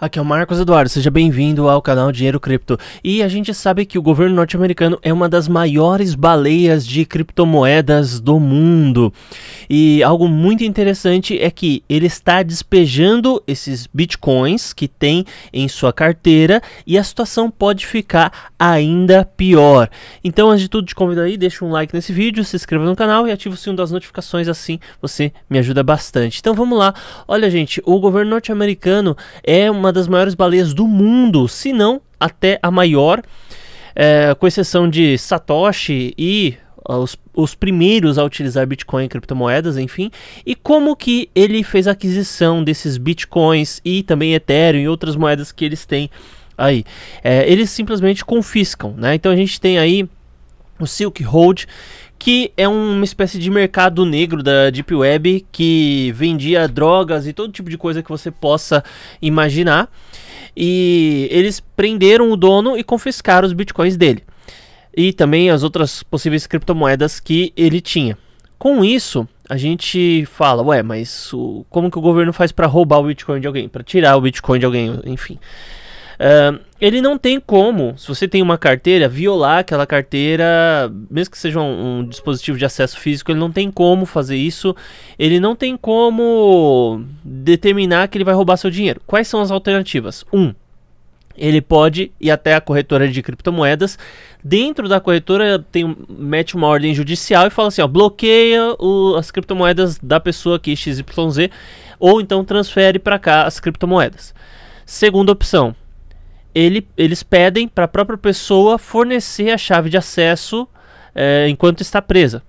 Aqui é o Marcos Eduardo, seja bem-vindo ao canal Dinheiro Cripto. E a gente sabe que o governo norte-americano é uma das maiores baleias de criptomoedas do mundo. E algo muito interessante é que ele está despejando esses bitcoins que tem em sua carteira e a situação pode ficar ainda pior. Então, antes de tudo, te convido aí, deixa um like nesse vídeo, se inscreva no canal e ativa o sininho das notificações, assim você me ajuda bastante. Então, vamos lá. Olha, gente, o governo norte-americano é uma das maiores baleias do mundo, se não até a maior, com exceção de Satoshi e os primeiros a utilizar Bitcoin e criptomoedas, enfim. E como que ele fez a aquisição desses Bitcoins e também Ethereum e outras moedas que eles têm aí? Eles simplesmente confiscam, né? Então a gente tem aí o Silk Road, que é uma espécie de mercado negro da Deep Web que vendia drogas e todo tipo de coisa que você possa imaginar. E eles prenderam o dono e confiscaram os bitcoins dele e também as outras possíveis criptomoedas que ele tinha. Com isso, a gente fala, ué, mas como que o governo faz para roubar o bitcoin de alguém, para tirar o bitcoin de alguém, enfim. Ele não tem como, se você tem uma carteira, violar aquela carteira, mesmo que seja um dispositivo de acesso físico. Ele não tem como fazer isso, ele não tem como determinar que ele vai roubar seu dinheiro. Quais são as alternativas? 1. Ele pode ir até a corretora de criptomoedas. Dentro da corretora mete uma ordem judicial e fala assim, ó, bloqueia as criptomoedas da pessoa aqui, XYZ, ou então transfere para cá as criptomoedas. Segunda opção, eles pedem para a própria pessoa fornecer a chave de acesso enquanto está presa.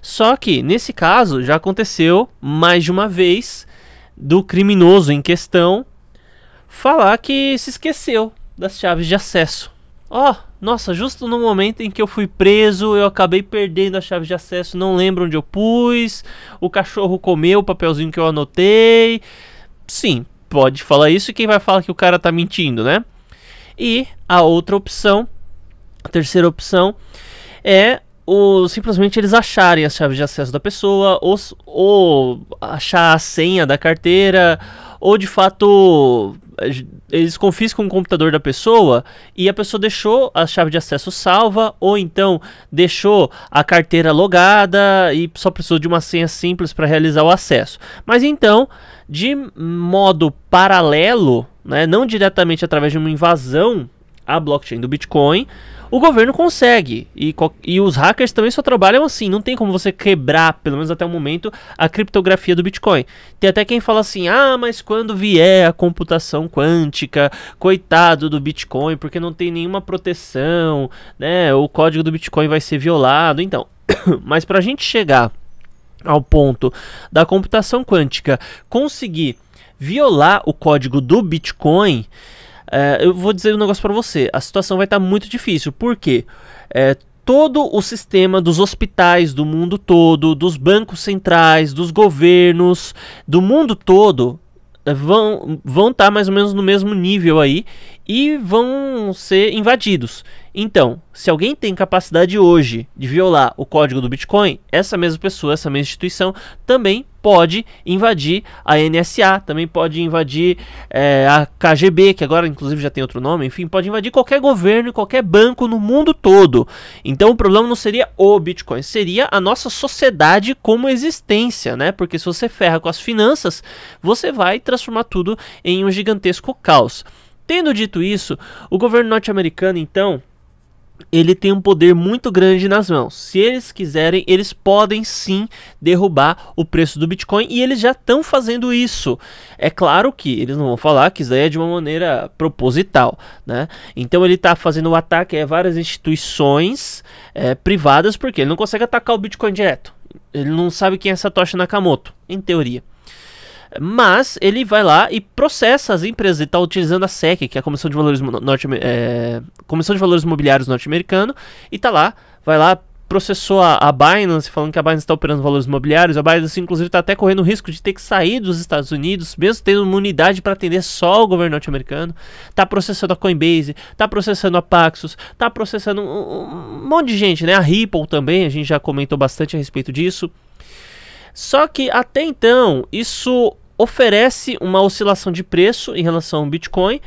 Só que, nesse caso, já aconteceu mais de uma vez do criminoso em questão falar que se esqueceu das chaves de acesso. Ó, nossa, justo no momento em que eu fui preso, eu acabei perdendo a chave de acesso, não lembro onde eu pus, o cachorro comeu o papelzinho que eu anotei. Sim, pode falar isso, e quem vai falar que o cara tá mentindo, né? E a outra opção, a terceira opção, é simplesmente eles acharem as chaves de acesso da pessoa, ou achar a senha da carteira, ou de fato eles confiscam o computador da pessoa e a pessoa deixou a chave de acesso salva, ou então deixou a carteira logada e só precisou de uma senha simples para realizar o acesso. Mas então, de modo paralelo, né, não diretamente através de uma invasão à blockchain do Bitcoin, o governo consegue, e os hackers também só trabalham assim. Não tem como você quebrar, pelo menos até o momento, a criptografia do Bitcoin. Tem até quem fala assim, ah, mas quando vier a computação quântica, coitado do Bitcoin, porque não tem nenhuma proteção, né, o código do Bitcoin vai ser violado. Então, mas pra gente chegar ao ponto da computação quântica conseguir violar o código do Bitcoin, eu vou dizer um negócio para você, a situação vai estar muito difícil, porque todo o sistema dos hospitais do mundo todo, dos bancos centrais, dos governos, do mundo todo, vão estar mais ou menos no mesmo nível aí e vão ser invadidos. Então, se alguém tem capacidade hoje de violar o código do Bitcoin, essa mesma pessoa, essa mesma instituição também pode invadir a NSA, também pode invadir a KGB, que agora inclusive já tem outro nome, enfim, pode invadir qualquer governo e qualquer banco no mundo todo. Então o problema não seria o Bitcoin, seria a nossa sociedade como existência, né? Porque se você ferra com as finanças, você vai transformar tudo em um gigantesco caos. Tendo dito isso, o governo norte-americano, então, ele tem um poder muito grande nas mãos. Se eles quiserem, eles podem sim derrubar o preço do Bitcoin, e eles já estão fazendo isso. É claro que eles não vão falar que isso daí é de uma maneira proposital, né? Então ele está fazendo o ataque a várias instituições privadas, porque ele não consegue atacar o Bitcoin direto. Ele não sabe quem é Satoshi Nakamoto, em teoria. Mas ele vai lá e processa as empresas. Ele está utilizando a SEC, que é a Comissão de Valores Imobiliários norte-americano, e tá lá, vai lá, processou a Binance, falando que a Binance está operando valores imobiliários. A Binance, inclusive, está até correndo o risco de ter que sair dos Estados Unidos, mesmo tendo uma unidade para atender só o governo norte-americano. Está processando a Coinbase, está processando a Paxos, está processando um monte de gente, né? A Ripple também, a gente já comentou bastante a respeito disso. Só que até então, isso oferece uma oscilação de preço em relação ao Bitcoin,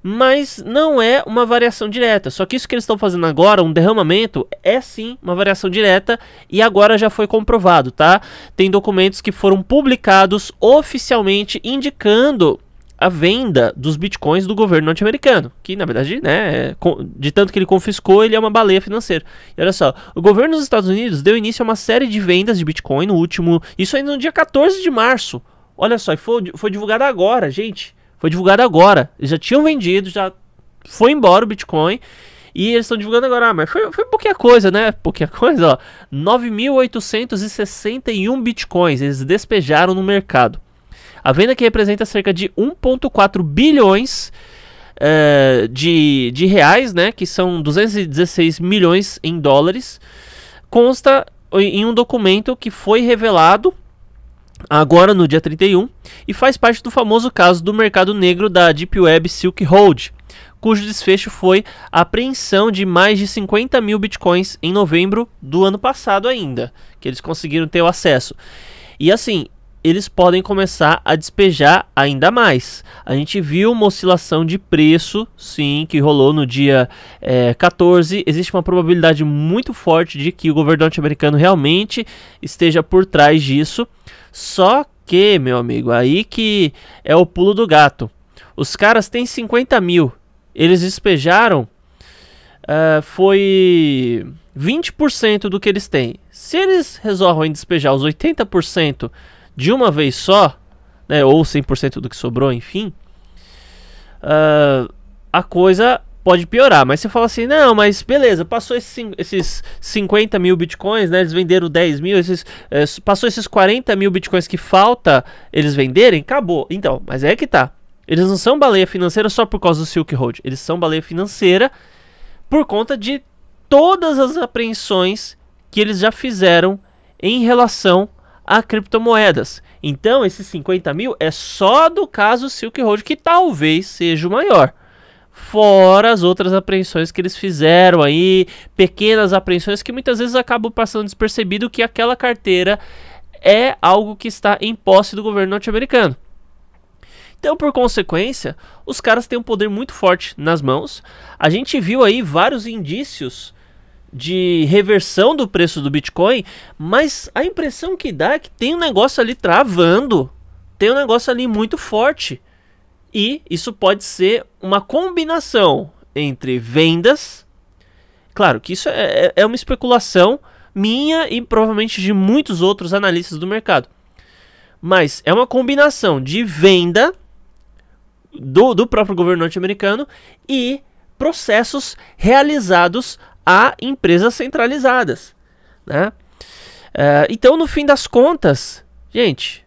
mas não é uma variação direta. Só que isso que eles estão fazendo agora, um derramamento, é sim uma variação direta, e agora já foi comprovado, tá? Tem documentos que foram publicados oficialmente indicando a venda dos bitcoins do governo norte-americano, que na verdade, né, de tanto que ele confiscou, ele é uma baleia financeira. E olha só, o governo dos Estados Unidos deu início a uma série de vendas de bitcoin no último, isso ainda no dia 14 de março. Olha só, e foi divulgado agora, gente. Foi divulgado agora. Eles já tinham vendido, já foi embora o Bitcoin. E eles estão divulgando agora. Ah, mas foi pouquinha coisa, né? Pouquinha coisa, ó. 9.861 Bitcoins eles despejaram no mercado. A venda que representa cerca de 1,4 bilhões de reais, né? Que são 216 milhões em dólares. Consta em um documento que foi revelado agora no dia 31, e faz parte do famoso caso do mercado negro da Deep Web Silk Road, cujo desfecho foi a apreensão de mais de 50 mil bitcoins em novembro do ano passado ainda, que eles conseguiram ter o acesso. E assim, eles podem começar a despejar ainda mais. A gente viu uma oscilação de preço, sim, que rolou no dia 14. Existe uma probabilidade muito forte de que o governo norte-americano realmente esteja por trás disso. Só que, meu amigo, aí que é o pulo do gato. Os caras têm 50 mil. Eles despejaram, foi 20% do que eles têm. Se eles resolvem despejar os 80%, de uma vez só, né, ou 100% do que sobrou, enfim, a coisa pode piorar. Mas você fala assim, não, mas beleza, passou esses 50 mil bitcoins, né, eles venderam 10 mil, passou esses 40 mil bitcoins que falta eles venderem, acabou. Então, mas é que tá, eles não são baleia financeira só por causa do Silk Road, eles são baleia financeira por conta de todas as apreensões que eles já fizeram em relação a criptomoedas. Então esses 50 mil é só do caso Silk Road, que talvez seja o maior, fora as outras apreensões que eles fizeram aí, pequenas apreensões que muitas vezes acabam passando despercebido, que aquela carteira é algo que está em posse do governo norte-americano. Então, por consequência, os caras têm um poder muito forte nas mãos. A gente viu aí vários indícios de reversão do preço do Bitcoin, mas a impressão que dá é que tem um negócio ali travando, tem um negócio ali muito forte, e isso pode ser uma combinação entre vendas, claro que isso é uma especulação minha e provavelmente de muitos outros analistas do mercado, mas é uma combinação de venda do próprio governo norte-americano e processos realizados a empresas centralizadas, né? Então, no fim das contas, gente,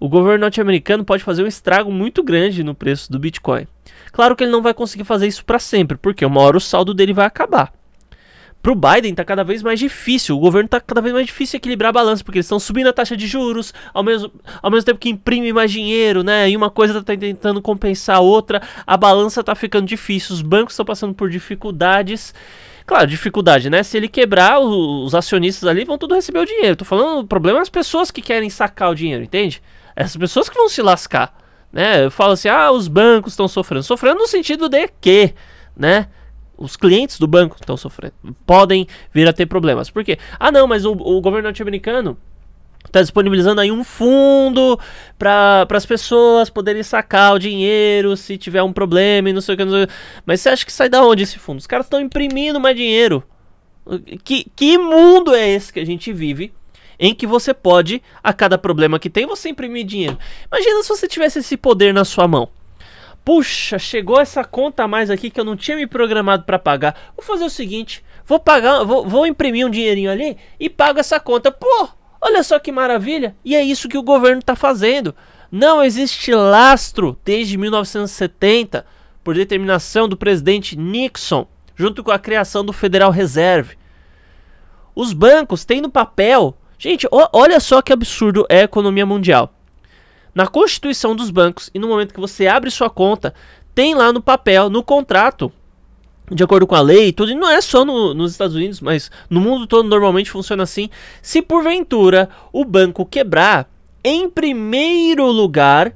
o governo norte-americano pode fazer um estrago muito grande no preço do Bitcoin. Claro que ele não vai conseguir fazer isso para sempre, porque uma hora o saldo dele vai acabar. Para o Biden tá cada vez mais difícil, o governo tá cada vez mais difícil equilibrar a balança, porque eles estão subindo a taxa de juros, ao mesmo tempo que imprime mais dinheiro, né? E uma coisa tá tentando compensar a outra, a balança tá ficando difícil, os bancos estão passando por dificuldades. Claro, dificuldade, né? Se ele quebrar, os acionistas ali vão tudo receber o dinheiro. Tô falando, o problema é as pessoas que querem sacar o dinheiro, entende? Essas pessoas que vão se lascar, né? Eu falo assim, ah, os bancos estão sofrendo. Sofrendo no sentido de que, né? Os clientes do banco estão sofrendo. Podem vir a ter problemas. Por quê? Ah, não, mas o governo norte-americano tá disponibilizando aí um fundo para as pessoas poderem sacar o dinheiro se tiver um problema e não sei o que. Mas você acha que sai da onde esse fundo? Os caras estão imprimindo mais dinheiro. Que mundo é esse que a gente vive, em que você pode, a cada problema que tem, você imprimir dinheiro? Imagina se você tivesse esse poder na sua mão. Puxa, chegou essa conta a mais aqui que eu não tinha me programado para pagar. Vou fazer o seguinte, vou imprimir um dinheirinho ali e pago essa conta. Pô! Olha só que maravilha, e é isso que o governo está fazendo. Não existe lastro desde 1970, por determinação do presidente Nixon, junto com a criação do Federal Reserve. Os bancos têm no papel... Gente, olha só que absurdo é a economia mundial. Na constituição dos bancos, e no momento que você abre sua conta, tem lá no papel, no contrato, de acordo com a lei e tudo, e não é só nos Estados Unidos, mas no mundo todo normalmente funciona assim. Se porventura o banco quebrar, em primeiro lugar,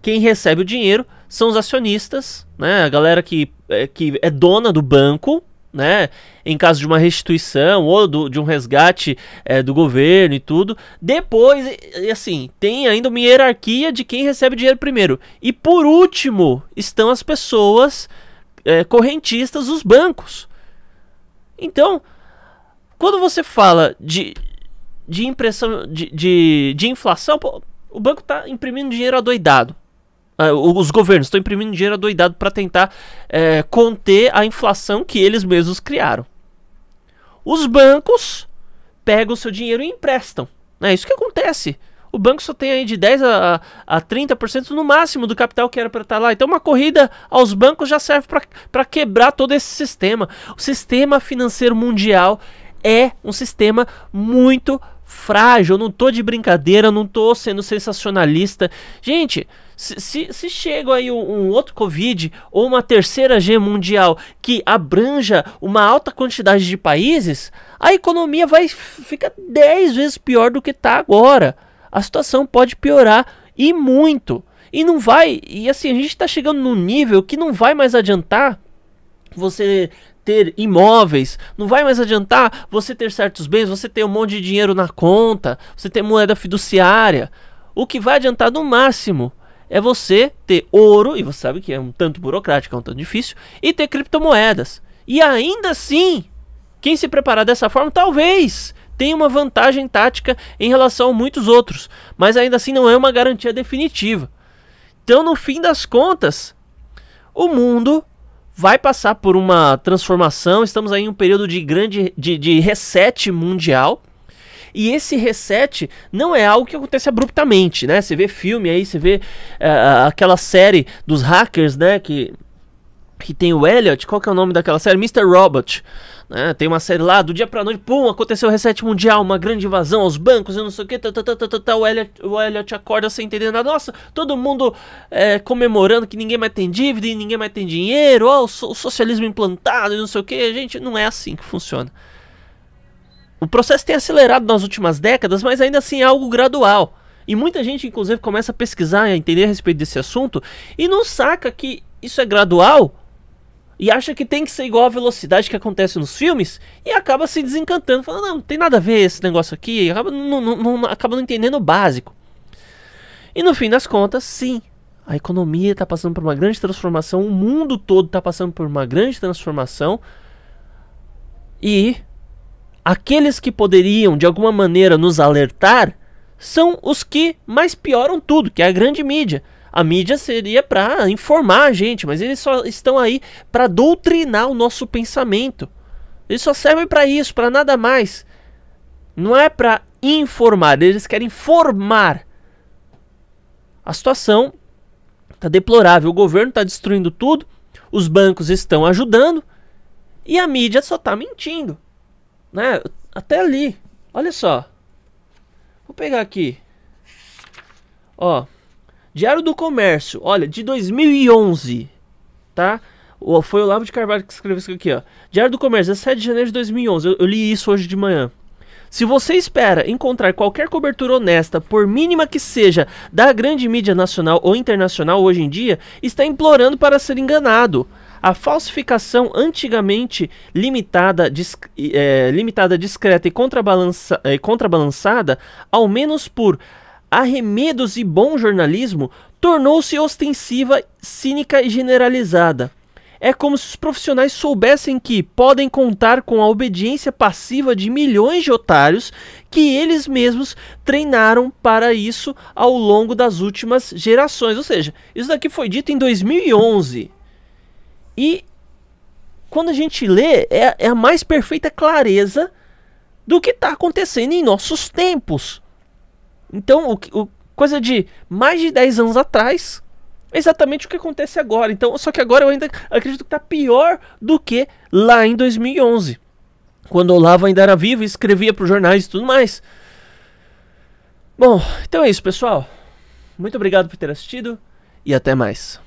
quem recebe o dinheiro são os acionistas, né? A galera que é dona do banco, né? Em caso de uma restituição ou de um resgate do governo e tudo. Depois, assim, tem ainda uma hierarquia de quem recebe dinheiro primeiro. E por último estão as pessoas correntistas, os bancos. Então, quando você fala de inflação, pô, o banco está imprimindo dinheiro adoidado. Os governos estão imprimindo dinheiro adoidado para tentar conter a inflação que eles mesmos criaram. Os bancos pegam o seu dinheiro e emprestam. É isso que acontece. O banco só tem aí de 10% a 30% no máximo do capital que era para estar lá. Então uma corrida aos bancos já serve para quebrar todo esse sistema. O sistema financeiro mundial é um sistema muito frágil. Eu não tô de brincadeira, eu não tô sendo sensacionalista. Gente, se chega aí um outro Covid ou uma terceira G mundial que abranja uma alta quantidade de países, a economia vai ficar 10 vezes pior do que tá agora. A situação pode piorar e muito. E não vai, e assim, a gente tá chegando num nível que não vai mais adiantar você ter imóveis, não vai mais adiantar você ter certos bens, você ter um monte de dinheiro na conta, você ter moeda fiduciária. O que vai adiantar no máximo é você ter ouro, e você sabe que é um tanto burocrático, é um tanto difícil, e ter criptomoedas. E ainda assim, quem se preparar dessa forma, talvez tenha uma vantagem tática em relação a muitos outros, mas ainda assim não é uma garantia definitiva. Então, no fim das contas, o mundo vai passar por uma transformação. Estamos aí em um período de grande de reset mundial. E esse reset não é algo que acontece abruptamente, né? Você vê filme aí, você vê aquela série dos hackers, né? Que tem o Elliot, qual que é o nome daquela série? Mr. Robot, né? Tem uma série lá, do dia pra noite, pum, aconteceu o reset mundial, uma grande invasão aos bancos, eu não sei o que, o Elliot acorda sem entender nada, nossa, todo mundo comemorando que ninguém mais tem dívida e ninguém mais tem dinheiro, ó, o socialismo implantado e não sei o que. Gente, não é assim que funciona. O processo tem acelerado nas últimas décadas, mas ainda assim é algo gradual, e muita gente inclusive começa a pesquisar e a entender a respeito desse assunto, e não saca que isso é gradual, e acha que tem que ser igual à velocidade que acontece nos filmes, e acaba se desencantando, falando, não tem nada a ver esse negócio aqui, acaba não entendendo o básico. E no fim das contas, sim, a economia está passando por uma grande transformação, o mundo todo está passando por uma grande transformação, e aqueles que poderiam, de alguma maneira, nos alertar, são os que mais pioram tudo, que é a grande mídia. A mídia seria para informar a gente, mas eles só estão aí para doutrinar o nosso pensamento. Eles só servem para isso, para nada mais. Não é para informar, eles querem formar. A situação está deplorável, o governo está destruindo tudo, os bancos estão ajudando e a mídia só está mentindo, né? Até ali, olha só. Vou pegar aqui. Ó. Diário do Comércio, olha, de 2011, tá? Foi o Olavo de Carvalho que escreveu isso aqui, ó. Diário do Comércio, 17 de janeiro de 2011, eu li isso hoje de manhã. Se você espera encontrar qualquer cobertura honesta, por mínima que seja, da grande mídia nacional ou internacional hoje em dia, está implorando para ser enganado. A falsificação antigamente limitada, discreta e contrabalançada, ao menos por arremedos e bom jornalismo, tornou-se ostensiva, cínica e generalizada. É como se os profissionais soubessem que podem contar com a obediência passiva de milhões de otários que eles mesmos treinaram para isso ao longo das últimas gerações. Ou seja, isso daqui foi dito em 2011. E quando a gente lê, é a mais perfeita clareza do que está acontecendo em nossos tempos. Então, coisa de mais de 10 anos atrás, é exatamente o que acontece agora. Então, só que agora eu ainda acredito que está pior do que lá em 2011, quando Olavo ainda era vivo e escrevia para os jornais e tudo mais. Bom, então é isso, pessoal. Muito obrigado por ter assistido e até mais.